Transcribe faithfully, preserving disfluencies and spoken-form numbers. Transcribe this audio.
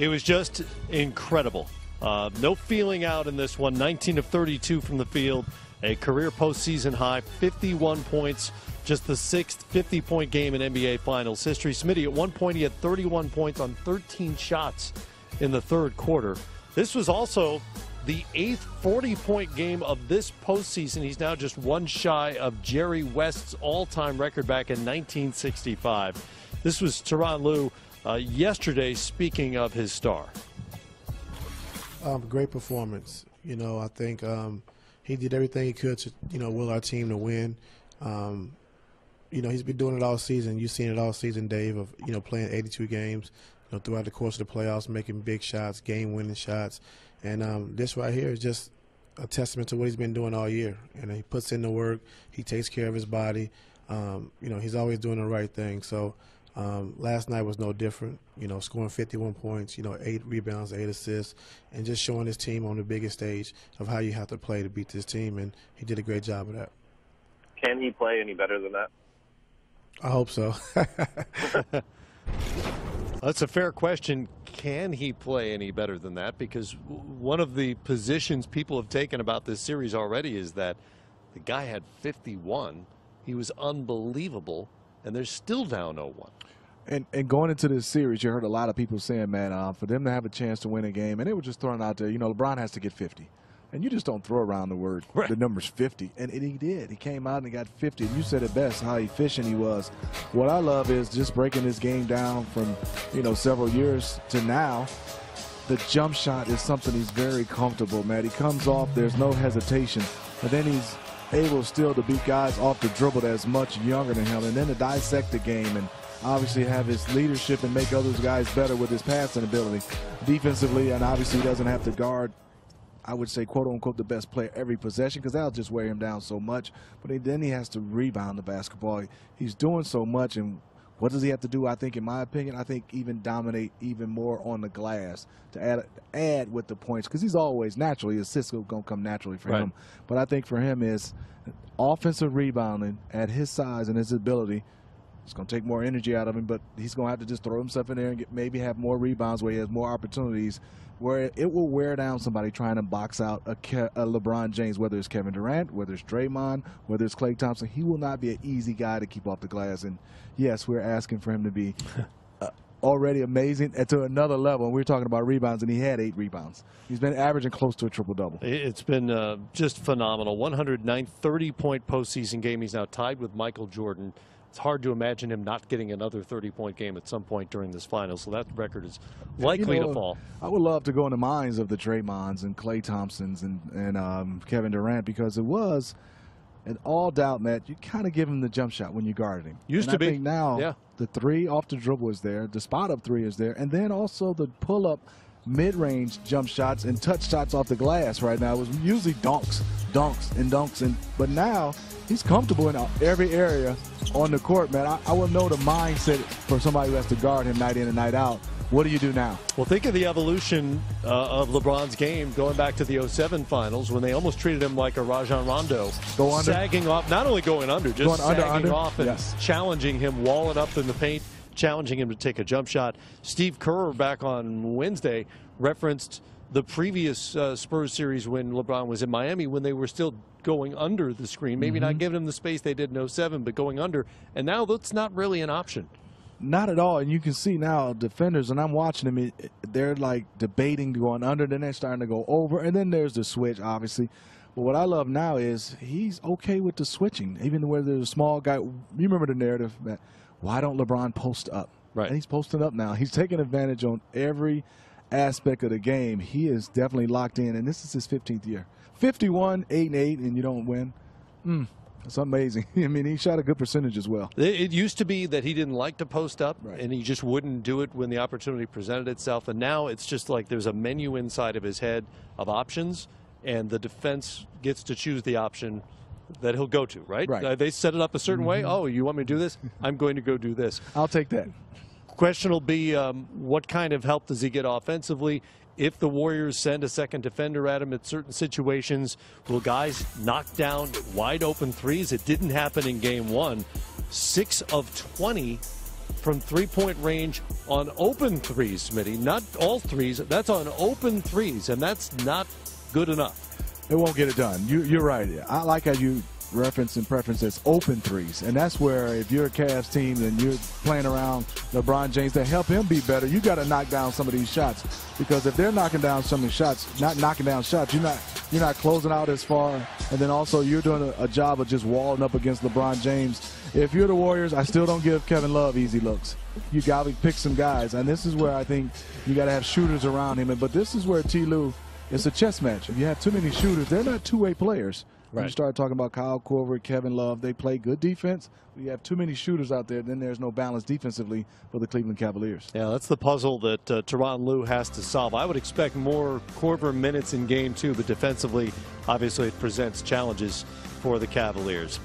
It was just incredible. Uh, no feeling out in this one. nineteen of thirty-two from the field. A career postseason high, fifty-one points, just the sixth fifty-point game in N B A Finals history. Smitty, at one point, he had thirty-one points on thirteen shots in the third quarter. This was also the eighth forty-point game of this postseason. He's now just one shy of Jerry West's all-time record back in nineteen sixty-five. This was Tyronn Lue uh, yesterday speaking of his star. Um, great performance. You know, I think... Um, He did everything he could to, you know, will our team to win. Um, you know, he's been doing it all season. You've seen it all season, Dave, of, you know, playing eighty-two games, you know, throughout the course of the playoffs, making big shots, game-winning shots. And um, this right here is just a testament to what he's been doing all year. And he puts in the work. He takes care of his body. Um, you know, he's always doing the right thing. So um, last night was no different, you know, scoring fifty-one points, you know, eight rebounds, eight assists, and just showing his team on the biggest stage of how you have to play to beat this team, and he did a great job of that. Can he play any better than that? I hope so. That's a fair question. Can he play any better than that? Because one of the positions people have taken about this series already is that the guy had fifty-one. He was unbelievable, and they're still down oh one. And, and going into this series, you heard a lot of people saying, man, uh, for them to have a chance to win a game, and they were just throwing out there, you know, LeBron has to get fifty. And you just don't throw around the word, right. The number's fifty. And, and he did. He came out and got fifty. And you said it best, how efficient he was. What I love is just breaking this game down from, you know, several years to now. The jump shot is something he's very comfortable, man. He comes off, there's no hesitation. But then he's able still to beat guys off the dribble that's much younger than him, and then to dissect the game and obviously have his leadership and make other guys better with his passing ability defensively. And obviously he doesn't have to guard, I would say, quote unquote, the best player every possession, because that'll just wear him down so much. But then he has to rebound the basketball. He's doing so much. And what does he have to do? I think, in my opinion, I think even dominate even more on the glass to add add with the points, because he's always naturally, his assists are going to come naturally for right. him. But I think for him is offensive rebounding at his size and his ability. It's going to take more energy out of him, but he's going to have to just throw himself in there and get, maybe have more rebounds where he has more opportunities, where it will wear down somebody trying to box out a, Ke a LeBron James, whether it's Kevin Durant, whether it's Draymond, whether it's Klay Thompson. He will not be an easy guy to keep off the glass. And, yes, we're asking for him to be uh, already amazing at to another level. And we were talking about rebounds, and he had eight rebounds. He's been averaging close to a triple-double. It's been uh, just phenomenal. one hundred nine thirty-point postseason game. He's now tied with Michael Jordan. It's hard to imagine him not getting another thirty-point game at some point during this final, so that record is likely you know, to fall. I would love to go in the minds of the Draymonds and Klay Thompsons and, and um, Kevin Durant, because it was an all-doubt, Matt. You kind of give him the jump shot when you guarded him. Used and to I be. Think now yeah. the three off the dribble is there, the spot-up three is there, and then also the pull-up mid-range jump shots and touch shots off the glass right now. It was usually dunks, dunks, and dunks, and but now he's comfortable in every area on the court, man. I, I will know the mindset for somebody who has to guard him night in and night out. What do you do now? Well, think of the evolution uh, of LeBron's game going back to the oh seven finals when they almost treated him like a Rajon Rondo. Go under. Sagging off, not only going under, just going sagging under, under. off and yes. challenging him, walling up in the paint, challenging him to take a jump shot. Steve Kerr back on Wednesday referenced the previous uh, Spurs series when LeBron was in Miami, when they were still going under the screen, maybe mm-hmm. not giving him the space they did in oh seven, but going under. And now that's not really an option. Not at all. And you can see now defenders, and I'm watching them, they're like debating going under, then they're starting to go over, and then there's the switch, obviously. But what I love now is he's okay with the switching, even where there's a small guy. You remember the narrative that, why don't LeBron post up? Right. And he's posting up now. He's taking advantage on every aspect of the game. He is definitely locked in, and this is his fifteenth year. fifty-one, eight and eight, and you don't win. Mm, that's amazing. I mean, he shot a good percentage as well. It used to be that he didn't like to post up, right. and he just wouldn't do it when the opportunity presented itself. And now it's just like there's a menu inside of his head of options, and the defense gets to choose the option that he'll go to, right? right. Uh, they set it up a certain mm-hmm. way. Oh, you want me to do this? I'm going to go do this. I'll take that. Question will be um, what kind of help does he get offensively? If the Warriors send a second defender at him at certain situations, will guys knock down wide open threes? It didn't happen in game one. Six of twenty from three-point range on open threes, Smitty. Not all threes. That's on open threes, and that's not good enough. It won't get it done. You, you're right. I like how you reference and preference as open threes, and that's where if you're a Cavs team and you're playing around LeBron James to help him be better, you got to knock down some of these shots, because if they're knocking down some of the shots, not knocking down shots, you're not you're not closing out as far, and then also you're doing a, a job of just walling up against LeBron James. If you're the Warriors, I still don't give Kevin Love easy looks. You got to pick some guys, and this is where I think you got to have shooters around him. But this is where T. Lue, it's a chess match. If you have too many shooters, they're not two-way players. Right. When you start talking about Kyle Korver, Kevin Love, they play good defense. We have too many shooters out there, then there's no balance defensively for the Cleveland Cavaliers. Yeah, that's the puzzle that uh, Tyronn Lue has to solve. I would expect more Korver minutes in game two, but defensively, obviously, it presents challenges for the Cavaliers.